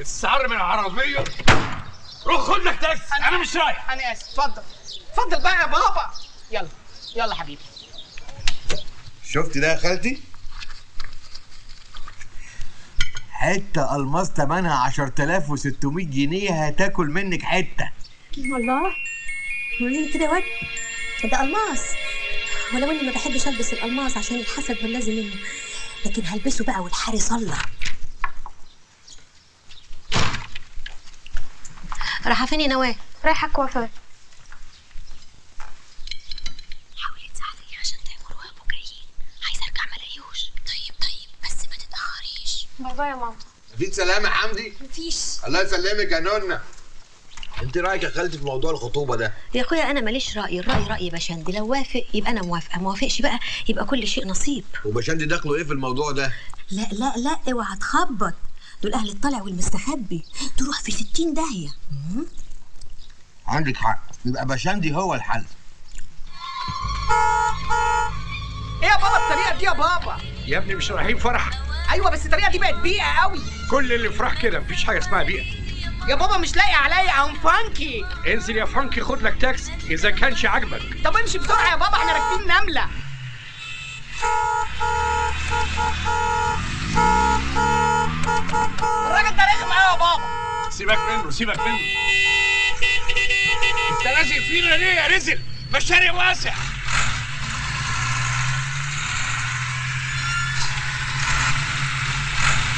السعر من العربيه. روح خد لك تاكسي. انا مش رايح. انا اسف. اتفضل اتفضل بقى يا بابا. يلا يلا حبيبي. شفت ده يا خالتي؟ حته الماس تمنها 10600 جنيه هتاكل منك حته. والله؟ منين كده يا واد؟ ده الماس. ولو اني ما بحبش البس الالماس عشان الحسد واللازم منه، لكن هلبسه بقى والحاري صلى. رايحه فين يا نوال؟ رايحه الكوافير. حاولي تساعديني عشان تيمور وابو جايين، عايزه ارجع ما الاقيهوش. طيب بس ما تتاخريش. باي يا ماما. مفيش سلامه يا حمدي؟ مفيش. الله يسلمك يا نونا. انت رايك يا خالتي في موضوع الخطوبه ده؟ يا اخويا انا ماليش راي، الراي راي بشندي، لو وافق يبقى انا موافقه، ما وافقش بقى يبقى كل شيء نصيب. وبشندي دخله ايه في الموضوع ده؟ لا لا لا اوعى تخبط، دول اهل الطالع والمستخبي، تروح في 60 داهيه. عندك حق، يبقى بشندي هو الحل. ايه يا بابا الطريقه دي يا بابا؟ يا ابني مش رايحين فرح؟ ايوه بس الطريقه دي بقت بيئه قوي. كل اللي فرح كده، مفيش حاجه اسمها بيئه. يا بابا مش لاقي عليا ام فانكي. انزل يا فانكي خد لك تاكسي اذا كانش عاجبك. طب امشي بسرعه يا بابا احنا راكبين نمله. الراجل ده رخم قوي يا بابا. سيبك منه سيبك منه. انت لازق فينا ليه يا رزق؟ ما الشارع واسع.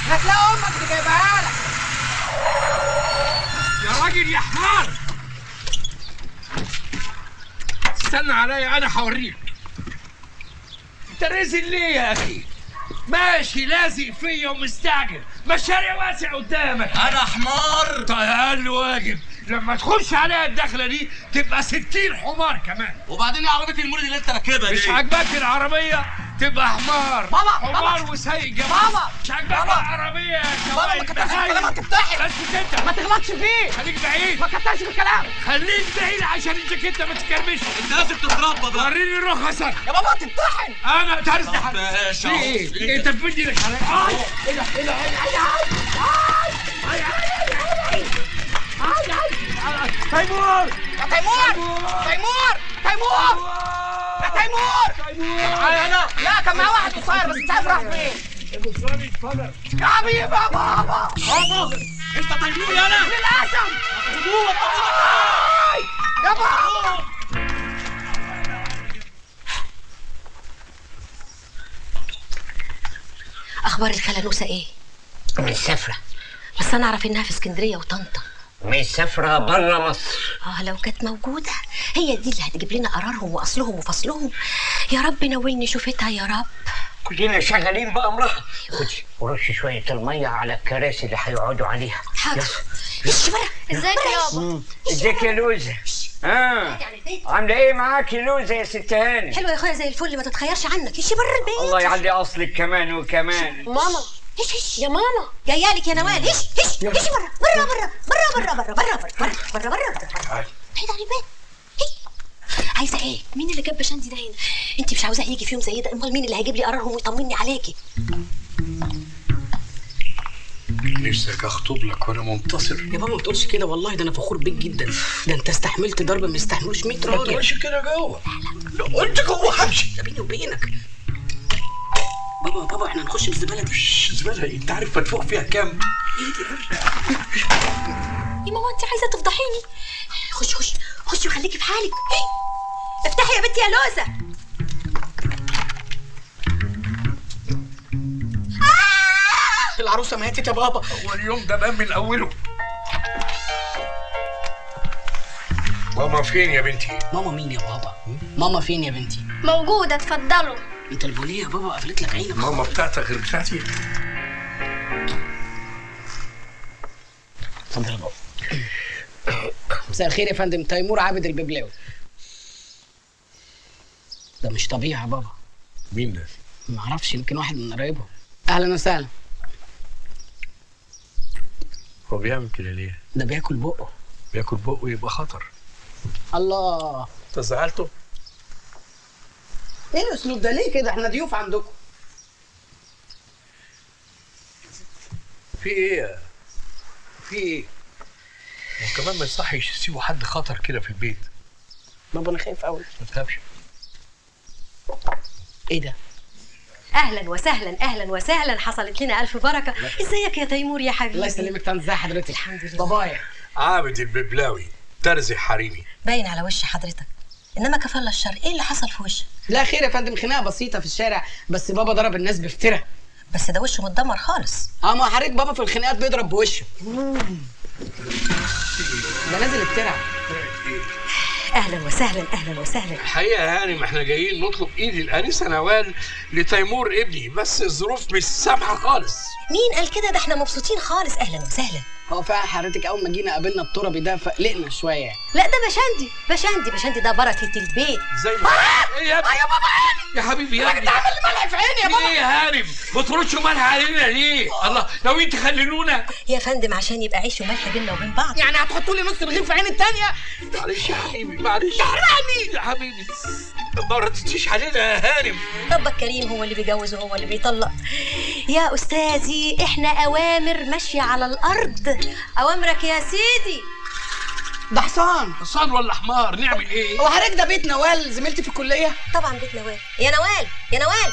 هتلاقي امك اللي جايبها لك. يا راجل يا حمار استنى عليا انا هوريك. انت رازق ليه يا اخي؟ ماشي لازق فيا ومستعجل، مشاريع واسع قدامك. انا حمار؟ طيب اقل واجب لما تخش عليا الدخله دي تبقى 60 حمار كمان. وبعدين يا عربيه المولد اللي انت راكبها دي مش عاجباك العربيه تبقى حمار. بابا حمار وسيء جدا. بابا مش عاجباك العربيه يا شباب. بابا ما كترش كلامك افتحي. بس انت ما تغلطش فيه. خليك بعيد. ما كترش في الكلام. خليك بعيد عشان الجاكيت ما تتكرمش. انت لازم تتربى. وريني رخصك. يا بابا تتطحن. انا تهرس تحت. ايه انت بتدي لك عليا؟ ايه ده ايه ده تيمور تيمور تيمور تيمور يا تيمور تعالى هنا. لا كان معاه واحد قصير بس مش عارف راح فين. القصير اتفضل يا حبيبي يا بابا. بابا انت تيمور يا انا للاسف. يا بابا اخبار الخلانوسه ايه؟ مش سافره بس انا اعرف انها في اسكندريه وطنطا. مش سافرة بره مصر. لو كانت موجودة هي دي اللي هتجيب لنا قرارهم وأصلهم وفصلهم. يا رب ناولني شوفتها يا رب. كلنا شغالين بأمرها. خدي ورشي شوية المية على الكراسي اللي هيقعدوا عليها. حاضر. ازيك يا بابا؟ ازيك يا لوزة؟ عاملة ايه معاكي لوزة يا ست هاني؟ حلوة يا اخويا زي الفل ما تتخيرش عنك. ايش بره البيت. الله يعلي اصلك كمان وكمان. ماما ايش يا ماما جايه لك يا نوال. ايش بره بره بره بره بره بره بره بره بره بره بره. بعيد عن الباب. عايزه ايه؟ مين اللي جاب بشندي ده هنا؟ انت مش عاوزاه يجي فيهم زي ده، امال مين اللي هيجيب لي قرارهم ويطمني عليكي؟ نفسك اخطب لك وانا منتصر. يا بابا ما تقولش كده والله ده انا فخور بيك جدا. ده انت استحملت ضرب ما يستحملوش 100 راجل. ما تقولش كده جوه. لا لا قلت جوه همشي. بيني وبينك بابا احنا هنخش بالزباله دي. الزباله انت عارف مدفوع فيها كام؟ يا ماما انت عايزه تفضحيني. خشي خشي خشي وخليكي في حالك. افتحي يا بنتي يا لوزه. العروسه ماتت يا بابا. هو اليوم ده بان من اوله. ماما فين يا بنتي؟ ماما مين يا بابا؟ ماما فين يا بنتي؟ موجوده اتفضلوا. انت البوليه يا بابا قفلت لك عينك. ماما بتاعتك غير بتاعتي. اتفضل يا بابا. مساء الخير يا فندم. تيمور عابد الببلاوي. ده مش طبيعي يا بابا. مين ده؟ ما اعرفش يمكن واحد من قرايبهم. اهلا وسهلا. هو بيعمل كده ليه؟ ده بياكل بقه. بياكل بقه يبقى خطر. الله انت زعلته؟ ايه الاسلوب ده ليه كده؟ احنا ضيوف عندكم. في ايه في ايه؟ وكمان ما يصحش يسيبوا حد خطر كده في البيت. بابا انا خايف قوي. ما تخافش. ايه ده؟ اهلا وسهلا اهلا وسهلا، حصلت لنا الف بركه. ازيك يا تيمور يا حبيبي؟ الله يسلمك طنط. ازي حضرتك؟ الحمد لله. بابايا عابد الببلاوي ترزي حريمي. باين على وش حضرتك، انما كفالة الشر. ايه اللي حصل في وشك؟ لا خير يا فندم، خناقه بسيطه في الشارع بس. بابا ضرب الناس بفتره. بس ده وشه متدمر خالص. ما حضرتك بابا في الخناقات بيضرب بوشه. ده نازل افتره. اهلا وسهلا اهلا وسهلا. الحقيقه يعني ما احنا جايين نطلب ايد الانسه نوال لتيمور ابني، بس الظروف مش سامحه خالص. مين قال كده؟ ده احنا مبسوطين خالص. اهلا وسهلا. هو فعلا حضرتك اول ما جينا قابلنا التربي ده فقلقنا شويه. لا ده بشندي بشندي بشندي، ده بركه البيت. زي ما ايه يا بابا يا حبيبي يا ابني؟ انت عامل ملح في عيني يا بابا. ايه يا هارب؟ ما تردش ملح علينا ليه؟ الله لو انت خللونا يا فندم، عشان يبقى عيش وملح بينا وبين بعض. يعني هتحطوا لي نص رغيف في عين الثانيه؟ معلش يا حبيبي معلش. تحرقني يا حبيبي، ما ردتيش علينا يا هارب. ربك كريم، هو اللي بيجوز وهو اللي بيطلق. يا استاذي احنا اوامر ماشيه على الارض. أوامرك يا سيدي. ده حصان. حصان ولا حمار؟ نعمل إيه؟ هو حضرتك ده بيت نوال زميلتي في الكلية؟ طبعًا بيت نوال. يا نوال يا نوال.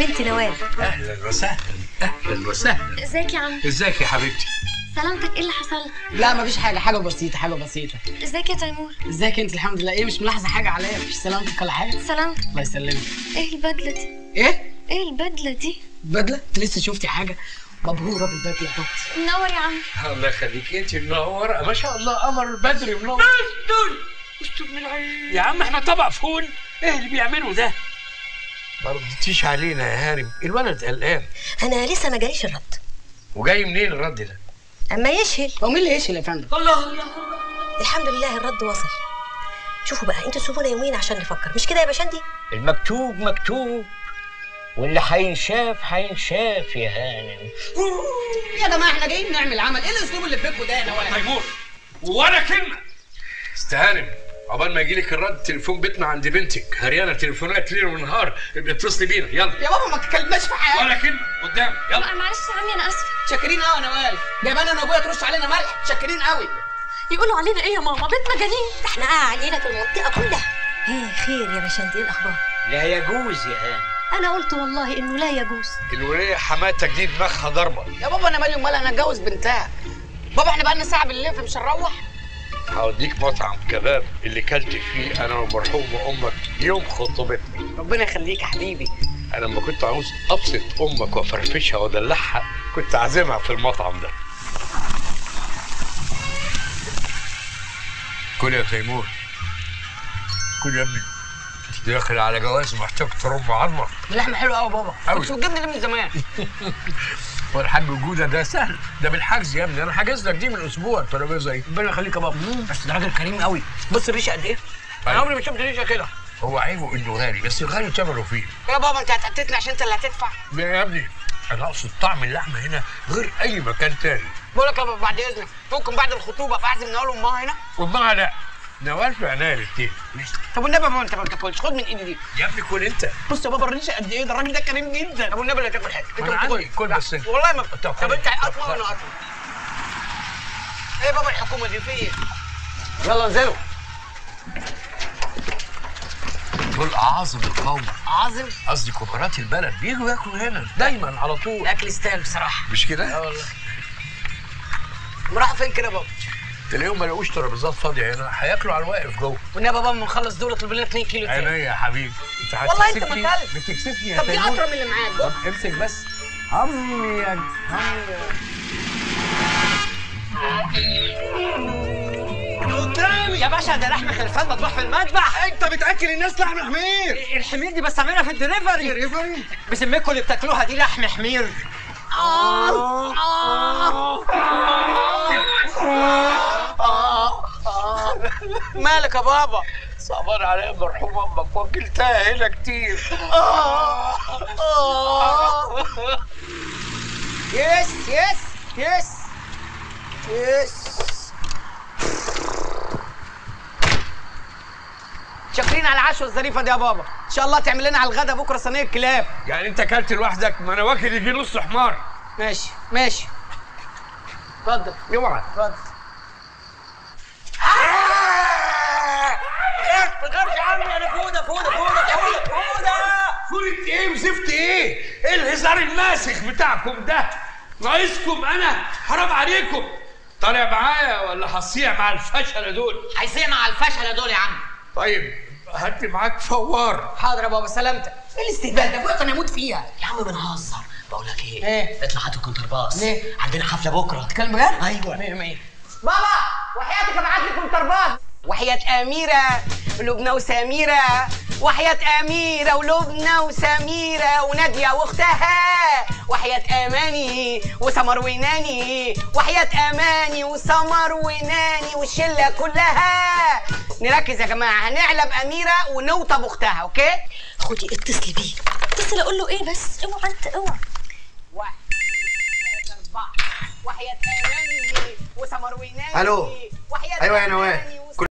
بنت نوال. أهلًا وسهلًا أهلًا وسهلًا. إزيك يا عم؟ إزيك يا حبيبتي؟ سلامتك. إيه اللي حصل؟ لا مفيش حاجة، حاجة بسيطة حاجة بسيطة. إزيك يا تيمور؟ إزيك أنت؟ الحمد لله. إيه مش ملاحظة حاجة عليا؟ مفيش سلامتك ولا حاجة؟ سلامتك. الله يسلمك. إيه البدلة دي؟ إيه؟ إيه البدلة دي؟ بدلة؟ أنت لسه شفتي حاجة؟ مبهورة بالبدلة بتاعتك. منور يا عم. الله يخليك، أنت منورة ما شاء الله. قمر بدري منور. دول أستر من العين يا عم، إحنا طبق فول. إيه اللي بيعملوا ده؟ ما ردتيش علينا يا هارم، الولد قلقان. أنا لسه ما جاليش الرد. وجاي منين الرد ده؟ أما يشهل. هو مين اللي يشهل يا فندم؟ الله الله. الحمد لله الرد وصل. شوفوا بقى، أنتوا سيبونا يومين عشان نفكر، مش كده يا باشندي؟ المكتوب مكتوب واللي هينشاف هينشاف يا هانم. يا جماعه احنا جايين نعمل عمل، ايه الاسلوب اللي في بيتكم ده يا نوال؟ تيمور ولا كلمه. استهانم عقبال ما يجيلك الرد. تليفون بيتنا عند بنتك هريانه تليفونات ليل ونهار، بيتصلي بينا. يلا يا بابا ما تتكلمناش في حاجه ولا كلمه قدام. يلا معلش يا عمي انا اسفه. متشكرين قوي يا نوال، جايبانا انا وابويا ترش علينا ملح. متشكرين قوي. يقولوا علينا ايه يا ماما؟ بيتنا جنين، ده احنا علينا في المنطقه كلها. ايه خير يا باشا؟ انت ايه الاخبار؟ لا يجوز يا هانم. أنا قلت والله إنه لا يجوز. الولية حماتها جديد دماغها ضربة. يا بابا أنا مالي ومالها، أنا أتجوز بنتها. بابا إحنا بقالنا ساعة بالليل مش هنروح. هوديك مطعم كباب اللي كلت فيه أنا والمرحومة أمك يوم خطوبتنا. ربنا يخليك يا حبيبي. أنا لما كنت عاوز أبسط أمك وأفرفشها وأدلعها كنت عازمها في المطعم ده. كل يا تيمور. كل يا ابني. داخل على جواز محتاج ترم عظمك. اللحمه حلوه قوي يا بابا. قوي. كنت بتجيبني من زمان. والحاج وجوده ده سهل، ده بالحجز يا ابني، انا حاجز لك دي من اسبوع الترابيزه دي. ربنا يخليك يا بابا. بس ده راجل كريم قوي. بص الريشه قد ايه؟ انا عمري ما شفت ريشه كده. هو عيبه انه غالي، بس الغالي ثمنه فيه. يا بابا انت هتقتلني عشان انت اللي هتدفع. يا ابني انا اقصد طعم اللحمه هنا غير اي مكان تاني. بقول لك يا بابا بعد اذنك ممكن بعد الخطوبه بعزم نقول امها هنا؟ امها لا. نوال في عينيا الاثنين. ماشي. طب والنبي ما انت ما بتاكلش، خد من ايدي دي. يا ابني كل انت. بص يا بابا الريشه قد ايه، ده الراجل ده كريم جدا. طب والنبي لا تاكل حاجه. انت بتاكل كل بس انت. والله ما بتاكل. طب انت اطلع وانا اطلع. ايه يا بابا الحكومه دي في ايه؟ يلا انزلوا. دول اعاظم القوم. اعاظم؟ قصدي كبارات البلد، بيجوا ياكلوا هنا دايما على طول. الاكل يستاهل بصراحه. مش كده؟ اه والله. راحوا فين كده يا بابا؟ تلاقيهم ما لقوش ترابيزات فاضيه هنا، هياكلوا على الواقف جوه. والنبي يا بابا ما نخلص دول اطلب لنا 2 كيلو تاني. عينيا يا حبيبي. انت والله انت ما اكلت. بتكسفني يا طب دي اطرى من اللي معاك. طب امسك بس. عمي يا قدامي يا باشا، ده لحم خرفان مطبوخ في المذبح. انت بتاكل الناس لحم حمير. الحمير دي بستعملها في الدليفري. الدليفري بسميكوا اللي بتاكلوها دي لحم حمير. مالك يا بابا؟ صبر عليا مرحوم امك وكلتها هنا كتير. يس يس يس يس. شاكرين على العشوه الظريفه دي يا بابا، ان شاء الله تعمل لنا على الغدا بكره صينيه كلاب. يعني انت اكلت لوحدك؟ ما انا واكل يجي نص حمار. ماشي ماشي. اتفضل جمعة اتفضل. ايه ما تخافش يا عمي، انا فودة فودة فودة فودة فودة. فودة ايه وزفت ايه؟ ايه الهزار الماسخ بتاعكم ده؟ ناقصكم انا؟ حرام عليكم. طالع معايا ولا هصيع مع الفشلة دول؟ هيصيع مع الفشلة دول يا عم. طيب هات معاك فوار. حاضر يا بابا سلامتك. ايه الاستهبال ده؟ وقت انا اموت فيها يا عم. بنهزر. بقول لك ايه؟ ايه؟ اطلع هات الكونترباس. ليه؟ عندنا حفله بكره. بتتكلم بجد؟ ايوه. 100 100. بابا وحياتك ابعت لي كونترباس. وحياة اميره ولبنى وسميره، وحياة اميره ولبنى وسميره وناديه واختها، وحياة اماني وسمر وناني، وحياة اماني وسمر وناني والشله كلها. نركز يا جماعه، هنعلب اميره ونوطب اختها. اوكي؟ خدي اتصلي بيه، اتصلي اقول له ايه بس. اوعى انت اوعى. 1 2 3 4 وحياة اماني وسمر وناني. الو ايوه يا نوال.